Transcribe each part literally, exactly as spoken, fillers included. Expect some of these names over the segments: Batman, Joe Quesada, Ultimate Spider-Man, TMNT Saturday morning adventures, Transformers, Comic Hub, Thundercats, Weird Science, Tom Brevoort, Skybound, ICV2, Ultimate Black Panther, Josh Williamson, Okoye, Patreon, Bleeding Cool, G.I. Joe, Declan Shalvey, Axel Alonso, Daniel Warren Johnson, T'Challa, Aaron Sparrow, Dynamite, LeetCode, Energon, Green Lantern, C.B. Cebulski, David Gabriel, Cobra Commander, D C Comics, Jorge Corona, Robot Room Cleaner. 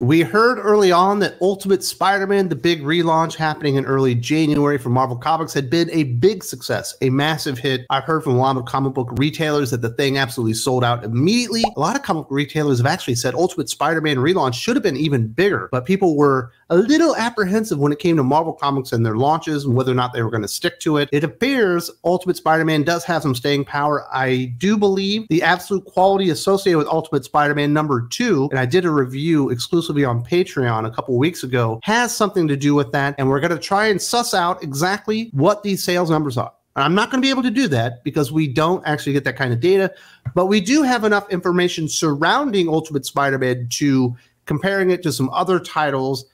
We heard early on that Ultimate Spider-Man, the big relaunch happening in early January for Marvel Comics, had been a big success, a massive hit. I've heard from a lot of comic book retailers that the thing absolutely sold out immediately. A lot of comic book retailers have actually said Ultimate Spider-Man relaunch should have been even bigger, but people were a little apprehensive when it came to Marvel Comics and their launches and whether or not they were going to stick to it. It appears Ultimate Spider-Man does have some staying power. I do believe the absolute quality associated with Ultimate Spider-Man number two, and I did a review exclusively on Patreon a couple weeks ago, has something to do with that. And we're going to try and suss out exactly what these sales numbers are. And I'm not going to be able to do that because we don't actually get that kind of data, but we do have enough information surrounding Ultimate Spider-Man two, comparing it to some other titles,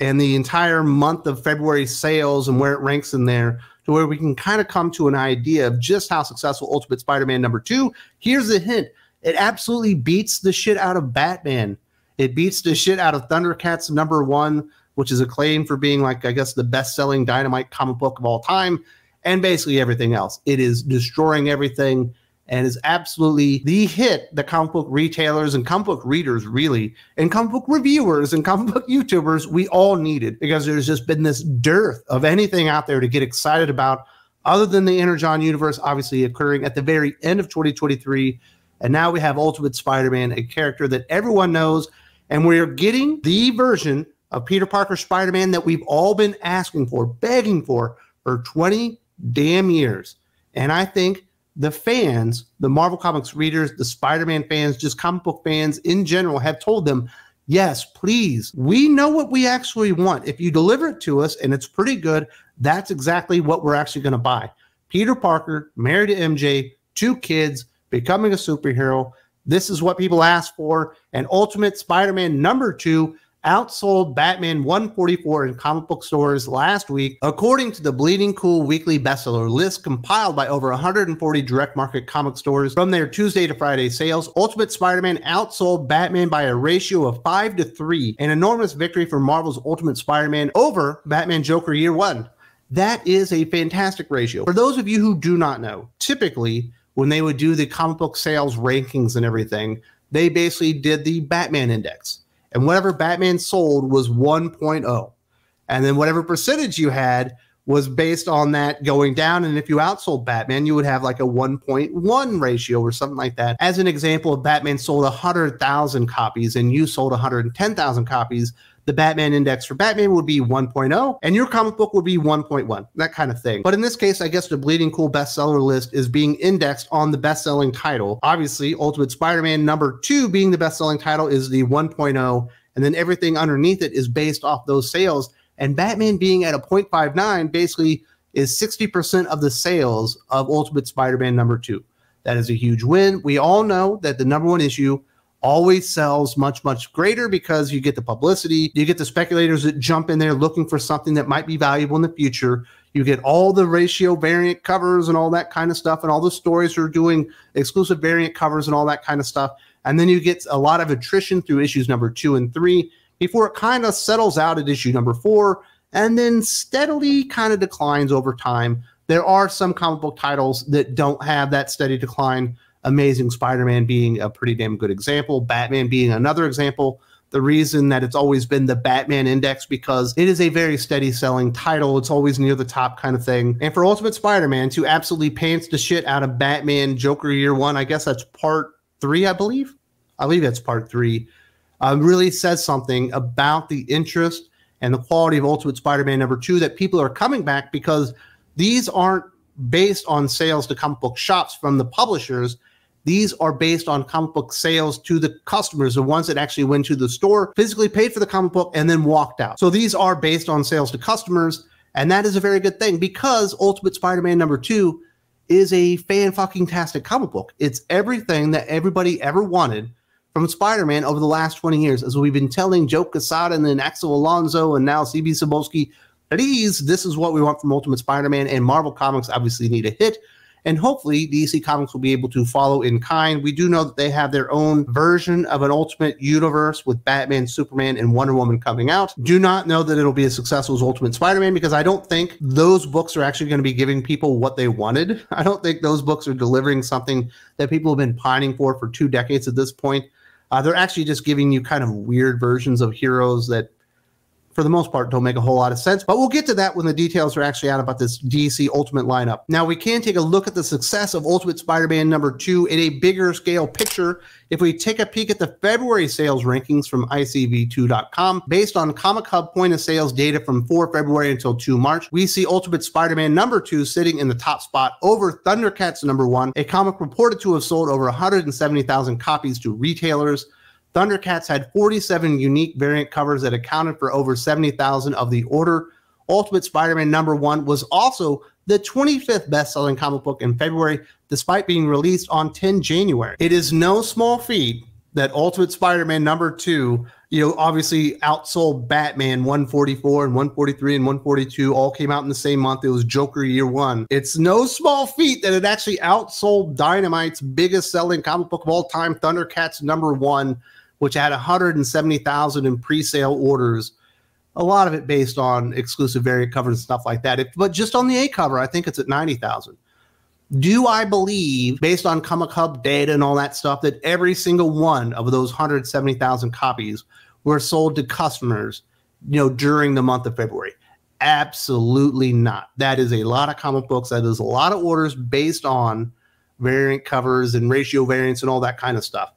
and the entire month of February sales and where it ranks in there, to where we can kind of come to an idea of just how successful Ultimate Spider-Man number two. Here's a hint. It absolutely beats the shit out of Batman. It beats the shit out of Thundercats number one, which is acclaimed for being, like, I guess, the best-selling Dynamite comic book of all time, and basically everything else. It is destroying everything and is absolutely the hit that comic book retailers and comic book readers, really, and comic book reviewers and comic book YouTubers, we all needed, because there's just been this dearth of anything out there to get excited about other than the Energon universe, obviously occurring at the very end of twenty twenty-three. And now we have Ultimate Spider-Man, a character that everyone knows, and we're getting the version of Peter Parker Spider-Man that we've all been asking for, begging for, for twenty damn years. And I think the fans, the Marvel Comics readers, the Spider-Man fans, just comic book fans in general, have told them, yes, please, we know what we actually want. If you deliver it to us and it's pretty good, that's exactly what we're actually going to buy. Peter Parker, married to M J, two kids, becoming a superhero. This is what people ask for. And Ultimate Spider-Man number two outsold Batman one forty-four in comic book stores last week, according to the Bleeding Cool weekly bestseller list compiled by over one hundred forty direct market comic stores from their Tuesday to Friday sales. Ultimate Spider-Man outsold Batman by a ratio of five to three, an enormous victory for Marvel's Ultimate Spider-Man over Batman Joker Year One. That is a fantastic ratio. For those of you who do not know, typically when they would do the comic book sales rankings and everything, they basically did the Batman index. And whatever Batman sold was one point oh. And then whatever percentage you had was based on that going down. And if you outsold Batman, you would have like a one point one ratio or something like that. As an example, if Batman sold one hundred thousand copies and you sold one hundred ten thousand copies, the Batman index for Batman would be one point oh and your comic book would be one point one, that kind of thing. But in this case, I guess the Bleeding Cool bestseller list is being indexed on the best-selling title. Obviously, Ultimate Spider-Man number two being the best-selling title is the one point oh, and then everything underneath it is based off those sales. And Batman being at a point five nine basically is sixty percent of the sales of Ultimate Spider-Man number two. That is a huge win. We all know that the number one issue always sells much, much greater because you get the publicity, you get the speculators that jump in there looking for something that might be valuable in the future. You get all the ratio variant covers and all that kind of stuff, and all the stories are doing exclusive variant covers and all that kind of stuff. And then you get a lot of attrition through issues number two and three before it kind of settles out at issue number four and then steadily kind of declines over time. There are some comic book titles that don't have that steady decline, Amazing Spider-Man being a pretty damn good example, Batman being another example. The reason that it's always been the Batman index, because it is a very steady selling title. It's always near the top kind of thing. And for Ultimate Spider-Man to absolutely pants the shit out of Batman Joker Year One, I guess that's part three, I believe. I believe that's part three. Um, really says something about the interest and the quality of Ultimate Spider-Man number two, that people are coming back because these aren't based on sales to comic book shops from the publishers. These are based on comic book sales to the customers, the ones that actually went to the store, physically paid for the comic book, and then walked out. So these are based on sales to customers, and that is a very good thing, because Ultimate Spider-Man number two is a fan-fucking-tastic comic book. It's everything that everybody ever wanted from Spider-Man over the last twenty years, as we've been telling Joe Quesada and then Axel Alonso and now C B Cebulski, please, this is what we want from Ultimate Spider-Man, and Marvel Comics obviously need a hit. And hopefully D C Comics will be able to follow in kind. We do know that they have their own version of an Ultimate Universe with Batman, Superman, and Wonder Woman coming out. Do not know that it'll be as successful as Ultimate Spider-Man, because I don't think those books are actually going to be giving people what they wanted. I don't think those books are delivering something that people have been pining for for two decades at this point. Uh, they're actually just giving you kind of weird versions of heroes that, for the most part, don't make a whole lot of sense. But we'll get to that when the details are actually out about this D C Ultimate lineup. Now, we can take a look at the success of Ultimate Spider-Man number two in a bigger scale picture if we take a peek at the February sales rankings from I C V two dot com. Based on Comic Hub point of sales data from the fourth of February until the second of March, we see Ultimate Spider-Man number two sitting in the top spot over Thundercats number one, a comic reported to have sold over one hundred seventy thousand copies to retailers. Thundercats had forty-seven unique variant covers that accounted for over seventy thousand of the order. Ultimate Spider-Man number one was also the twenty-fifth best-selling comic book in February, despite being released on the tenth of January. It is no small feat that Ultimate Spider-Man number two, you know, obviously outsold Batman one forty-four and one forty-three and one forty-two, all came out in the same month. It was Joker year one. It's no small feat that it actually outsold Dynamite's biggest-selling comic book of all time, Thundercats number one, which had one hundred seventy thousand in pre-sale orders, a lot of it based on exclusive variant covers and stuff like that. It, but just on the A cover, I think it's at ninety thousand. Do I believe, based on Comic Hub data and all that stuff, that every single one of those one hundred seventy thousand copies were sold to customers, you know, during the month of February? Absolutely not. That is a lot of comic books. That is a lot of orders based on variant covers and ratio variants and all that kind of stuff.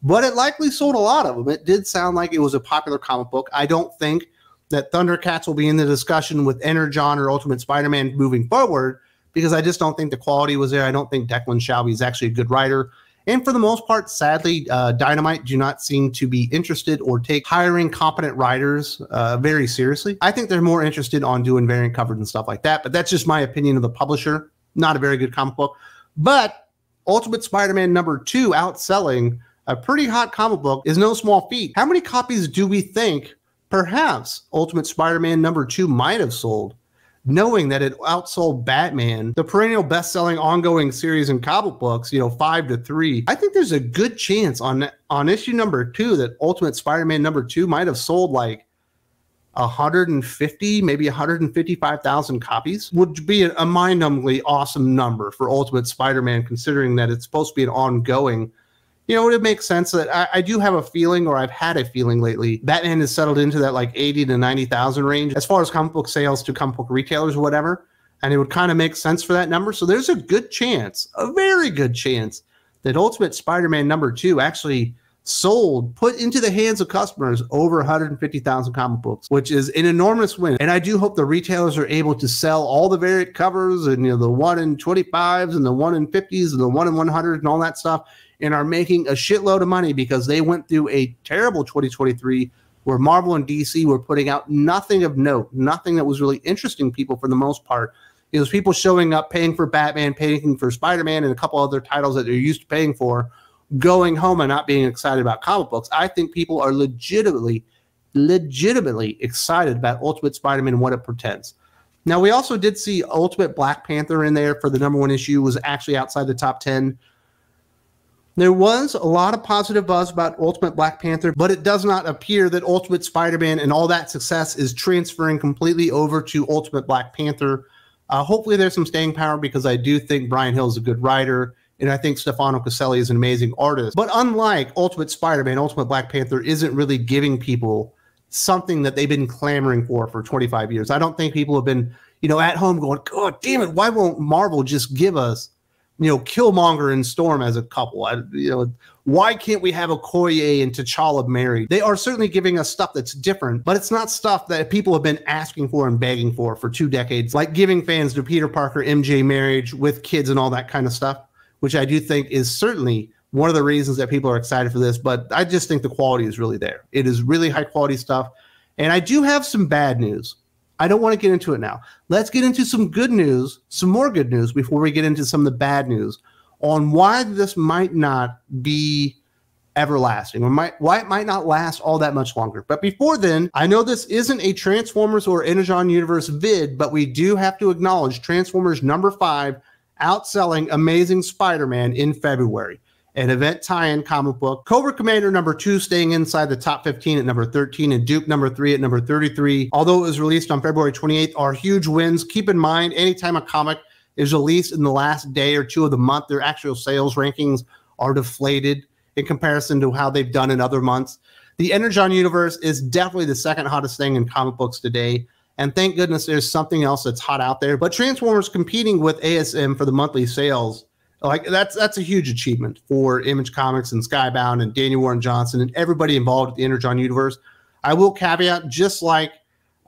But it likely sold a lot of them. It did sound like it was a popular comic book. I don't think that Thundercats will be in the discussion with Energon or Ultimate Spider-Man moving forward because I just don't think the quality was there. I don't think Declan Shalvey is actually a good writer. And for the most part, sadly, uh, Dynamite do not seem to be interested or take hiring competent writers uh, very seriously. I think they're more interested on doing variant covers and stuff like that. But that's just my opinion of the publisher. Not a very good comic book. But Ultimate Spider-Man number two outselling a pretty hot comic book is no small feat. How many copies do we think perhaps Ultimate Spider-Man number two might have sold, knowing that it outsold Batman, the perennial best-selling ongoing series in comic books, you know, five to three? I think there's a good chance on, on issue number two that Ultimate Spider-Man number two might have sold like one hundred fifty, maybe one hundred fifty-five thousand copies. Would be a mind-numbingly awesome number for Ultimate Spider-Man, considering that it's supposed to be an ongoing. You know, it makes sense that I, I do have a feeling, or I've had a feeling lately, Batman has settled into that like eighty to ninety thousand range as far as comic book sales to comic book retailers or whatever, and it would kind of make sense for that number. So there's a good chance, a very good chance, that Ultimate Spider-Man number two actually sold, put into the hands of customers, over one hundred fifty thousand comic books, which is an enormous win. And I do hope the retailers are able to sell all the variant covers and, you know, the one in twenty-fives and the one in fifties and the one in one hundred and all that stuff, and are making a shitload of money, because they went through a terrible twenty twenty-three where Marvel and D C were putting out nothing of note, nothing that was really interesting people for the most part. It was people showing up, paying for Batman, paying for Spider-Man, and a couple other titles that they're used to paying for, going home and not being excited about comic books. I think people are legitimately, legitimately excited about Ultimate Spider-Man and what it portends. Now, we also did see Ultimate Black Panther in there for the number one issue, was actually outside the top ten. There was a lot of positive buzz about Ultimate Black Panther, but it does not appear that Ultimate Spider-Man and all that success is transferring completely over to Ultimate Black Panther. Uh, hopefully there's some staying power, because I do think Brian Hill is a good writer, and I think Stefano Caselli is an amazing artist. But unlike Ultimate Spider-Man, Ultimate Black Panther isn't really giving people something that they've been clamoring for for twenty-five years. I don't think people have been, you know, at home going, God damn it, why won't Marvel just give us, you know, Killmonger and Storm as a couple? I, you know, why can't we have Okoye and T'Challa married? They are certainly giving us stuff that's different, but it's not stuff that people have been asking for and begging for for two decades, like giving fans to Peter Parker, M J marriage with kids and all that kind of stuff, which I do think is certainly one of the reasons that people are excited for this. But I just think the quality is really there. It is really high quality stuff. And I do have some bad news. I don't want to get into it now. Let's get into some good news, some more good news, before we get into some of the bad news on why this might not be everlasting, or might, why it might not last all that much longer. But before then, I know this isn't a Transformers or Energon Universe vid, but we do have to acknowledge Transformers number five outselling Amazing Spider-Man in February, an event tie-in comic book. Cobra Commander number two staying inside the top fifteen at number thirteen, and Duke number three at number thirty-three. Although it was released on February twenty-eighth, are huge wins. Keep in mind, anytime a comic is released in the last day or two of the month, their actual sales rankings are deflated. in comparison to how they've done in other months. The Energon universe is definitely the second hottest thing in comic books today. And thank goodness there's something else that's hot out there. But Transformers competing with A S M for the monthly sales, like that's that's a huge achievement for Image Comics and Skybound and Daniel Warren Johnson and everybody involved at the Energon universe. I will caveat, just like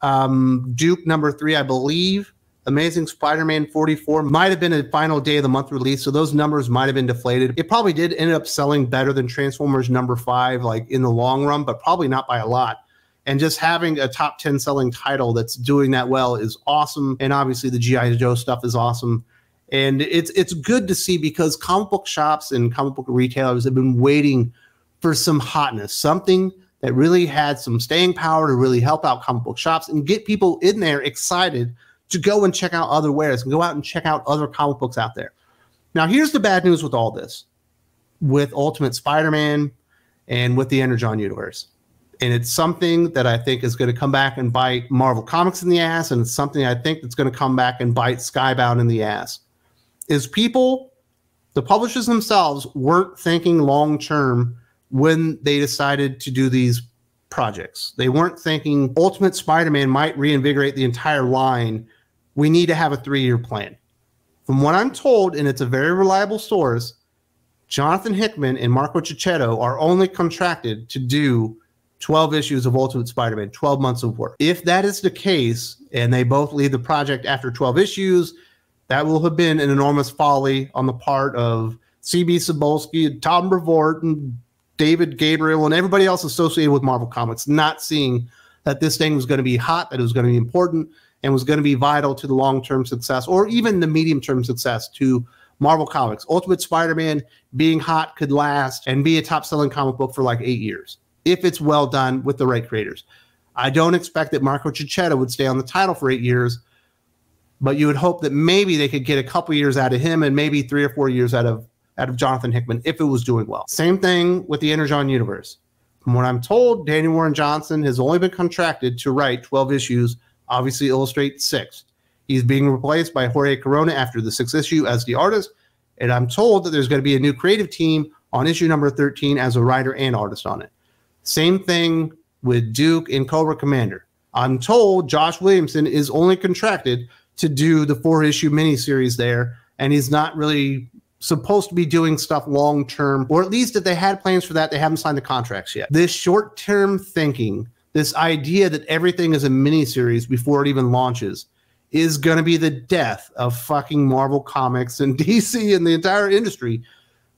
um, Duke number three, I believe, Amazing Spider-Man forty-four might have been a final day of the month release, so those numbers might have been deflated. It probably did end up selling better than Transformers number five, like in the long run, but probably not by a lot. And just having a top ten selling title that's doing that well is awesome. And obviously the G I Joe stuff is awesome. And it's it's good to see, because comic book shops and comic book retailers have been waiting for some hotness, something that really had some staying power to really help out comic book shops and get people in there excited to go and check out other wares and go out and check out other comic books out there. Now, here's the bad news with all this, with Ultimate Spider-Man and with the Energon universe. And it's something that I think is going to come back and bite Marvel Comics in the ass, and it's something I think that's going to come back and bite Skybound in the ass, is people, the publishers themselves, weren't thinking long-term when they decided to do these projects. They weren't thinking Ultimate Spider-Man might reinvigorate the entire line. We need to have a three-year plan. From what I'm told, and it's a very reliable source, Jonathan Hickman and Marco Checchetto are only contracted to do twelve issues of Ultimate Spider-Man, twelve months of work. If that is the case, and they both leave the project after twelve issues, that will have been an enormous folly on the part of C B Cebulski, Tom Brevoort, and David Gabriel, and everybody else associated with Marvel Comics, not seeing that this thing was going to be hot, that it was going to be important, and was going to be vital to the long-term success, or even the medium-term success to Marvel Comics. Ultimate Spider-Man being hot could last and be a top-selling comic book for like eight years. If it's well done with the right creators. I don't expect that Marco Checchetto would stay on the title for eight years, but you would hope that maybe they could get a couple years out of him and maybe three or four years out of, out of Jonathan Hickman if it was doing well. Same thing with the Energon universe. From what I'm told, Daniel Warren Johnson has only been contracted to write twelve issues, obviously illustrate six. He's being replaced by Jorge Corona after the sixth issue as the artist, and I'm told that there's going to be a new creative team on issue number thirteen as a writer and artist on it. Same thing with Duke and Cobra Commander. I'm told Josh Williamson is only contracted to do the four-issue miniseries there, and he's not really supposed to be doing stuff long-term, or at least if they had plans for that, they haven't signed the contracts yet. This short-term thinking, this idea that everything is a miniseries before it even launches, is going to be the death of fucking Marvel Comics and D C and the entire industry.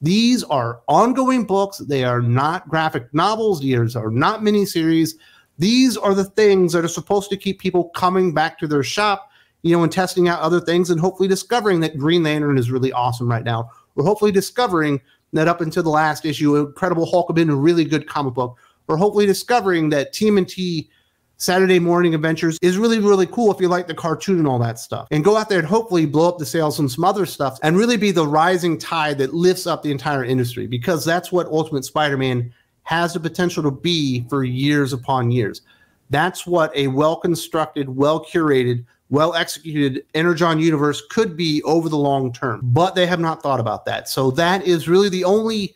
These are ongoing books. They are not graphic novels. These are not miniseries. These are the things that are supposed to keep people coming back to their shop, you know, and testing out other things and hopefully discovering that Green Lantern is really awesome right now. Or hopefully discovering that up until the last issue, Incredible Hulk had been a really good comic book. Or hopefully discovering that T M N T Saturday Morning Adventures is really, really cool if you like the cartoon and all that stuff. And go out there and hopefully blow up the sales and some other stuff and really be the rising tide that lifts up the entire industry, because that's what Ultimate Spider-Man has the potential to be for years upon years. That's what a well-constructed, well-curated, well-executed Energon universe could be over the long term. But they have not thought about that. So that is really the only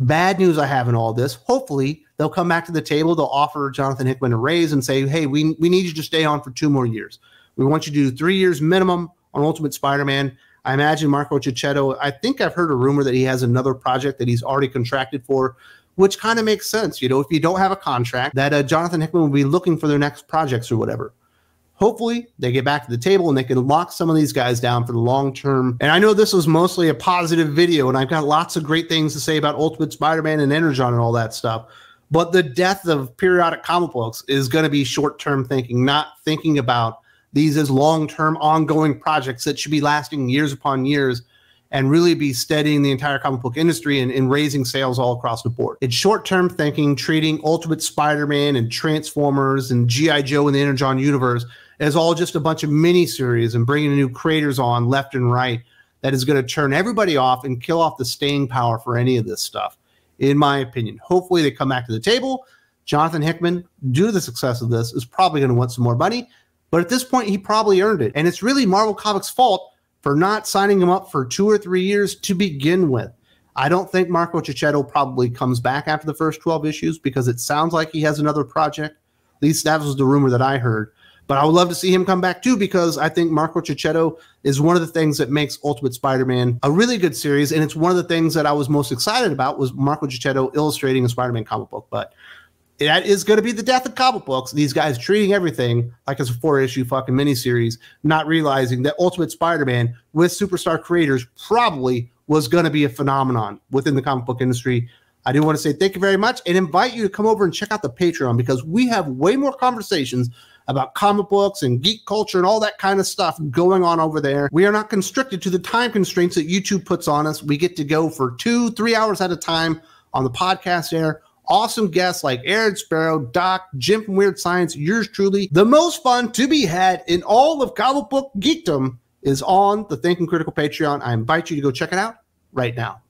bad news I have in all this. Hopefully, they'll come back to the table. They'll offer Jonathan Hickman a raise and say, hey, we, we need you to stay on for two more years. We want you to do three years minimum on Ultimate Spider-Man. I imagine Marco Checchetto, I think I've heard a rumor that he has another project that he's already contracted for, which kind of makes sense. You know, if you don't have a contract, that uh, Jonathan Hickman will be looking for their next projects or whatever. Hopefully, they get back to the table and they can lock some of these guys down for the long term. And I know this was mostly a positive video, and I've got lots of great things to say about Ultimate Spider-Man and Energon and all that stuff. But the death of periodic comic books is going to be short-term thinking, not thinking about these as long-term, ongoing projects that should be lasting years upon years and really be steadying the entire comic book industry and, and raising sales all across the board. It's short-term thinking, treating Ultimate Spider-Man and Transformers and G I Joe and the Energon universe as all just a bunch of miniseries and bringing new creators on left and right that is going to turn everybody off and kill off the staying power for any of this stuff, in my opinion. Hopefully, they come back to the table. Jonathan Hickman, due to the success of this, is probably going to want some more money. But at this point, he probably earned it. And it's really Marvel Comics' fault for not signing him up for two or three years to begin with. I don't think Marco Checchetto probably comes back after the first twelve issues because it sounds like he has another project. At least that was the rumor that I heard. But I would love to see him come back too, because I think Marco Checchetto is one of the things that makes Ultimate Spider-Man a really good series. And it's one of the things that I was most excited about was Marco Checchetto illustrating a Spider-Man comic book. But that is going to be the death of comic books. These guys treating everything like it's a four-issue fucking miniseries, not realizing that Ultimate Spider-Man with superstar creators probably was going to be a phenomenon within the comic book industry. I do want to say thank you very much and invite you to come over and check out the Patreon, because we have way more conversations about comic books and geek culture and all that kind of stuff going on over there. We are not constricted to the time constraints that YouTube puts on us. We get to go for two, three hours at a time on the podcast there. Awesome guests like Aaron Sparrow, Doc, Jim from Weird Science, yours truly. The most fun to be had in all of comic book geekdom is on the Thinking Critical Patreon. I invite you to go check it out right now.